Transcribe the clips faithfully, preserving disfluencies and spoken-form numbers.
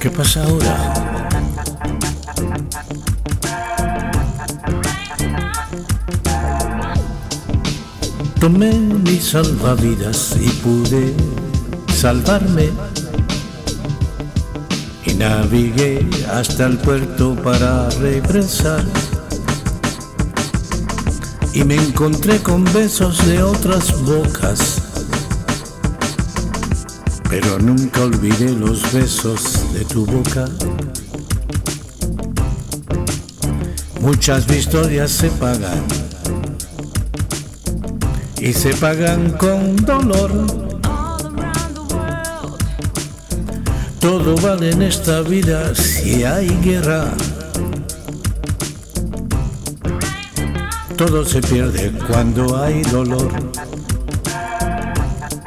¿Qué pasa ahora? Tomé mis salvavidas y pude salvarme, y navegué hasta el puerto para regresar, y me encontré con besos de otras bocas, pero nunca olvidé los besos de tu boca. Muchas victorias se pagan, y se pagan con dolor. Todo vale en esta vida si hay guerra. Todo se pierde cuando hay dolor.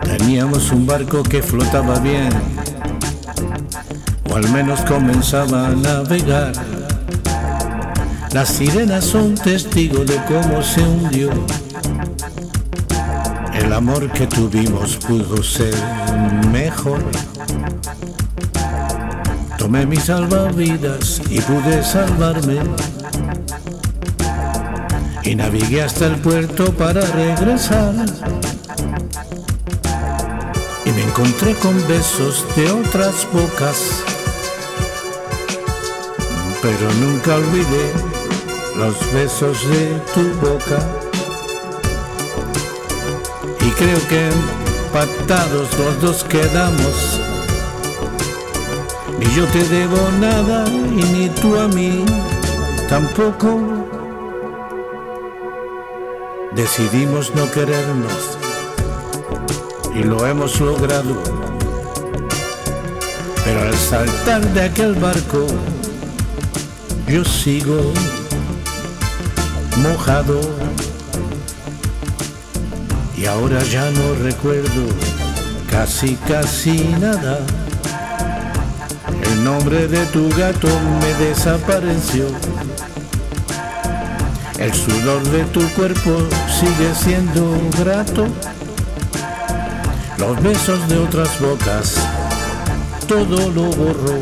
Teníamos un barco que flotaba bien, o al menos comenzaba a navegar. Las sirenas son testigo de cómo se hundió. El amor que tuvimos pudo ser mejor. Tomé mis salvavidas y pude salvarme, y navegué hasta el puerto para regresar, y me encontré con besos de otras bocas, pero nunca olvidé los besos de tu boca. Y creo que empatados los dos quedamos. Ni yo te debo nada y ni tú a mí tampoco. Decidimos no querernos y lo hemos logrado. Pero al saltar de aquel barco yo sigo mojado. Y ahora ya no recuerdo casi casi nada. El nombre de tu gato me desapareció. El sudor de tu cuerpo sigue siendo grato. Los besos de otras bocas, todo lo borró.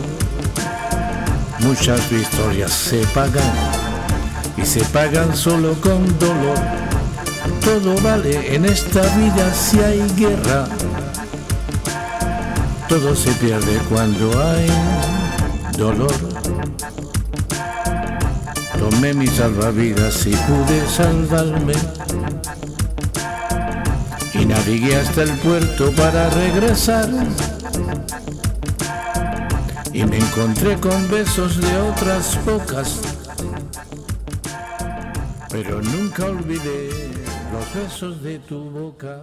Muchas victorias se pagan y se pagan solo con dolor. Todo vale en esta vida si hay guerra. Todo se pierde cuando hay dolor. Tomé mis salvavidas y pude salvarme, y navegué hasta el puerto para regresar, y me encontré con besos de otras bocas, pero nunca olvidé los besos de tu boca.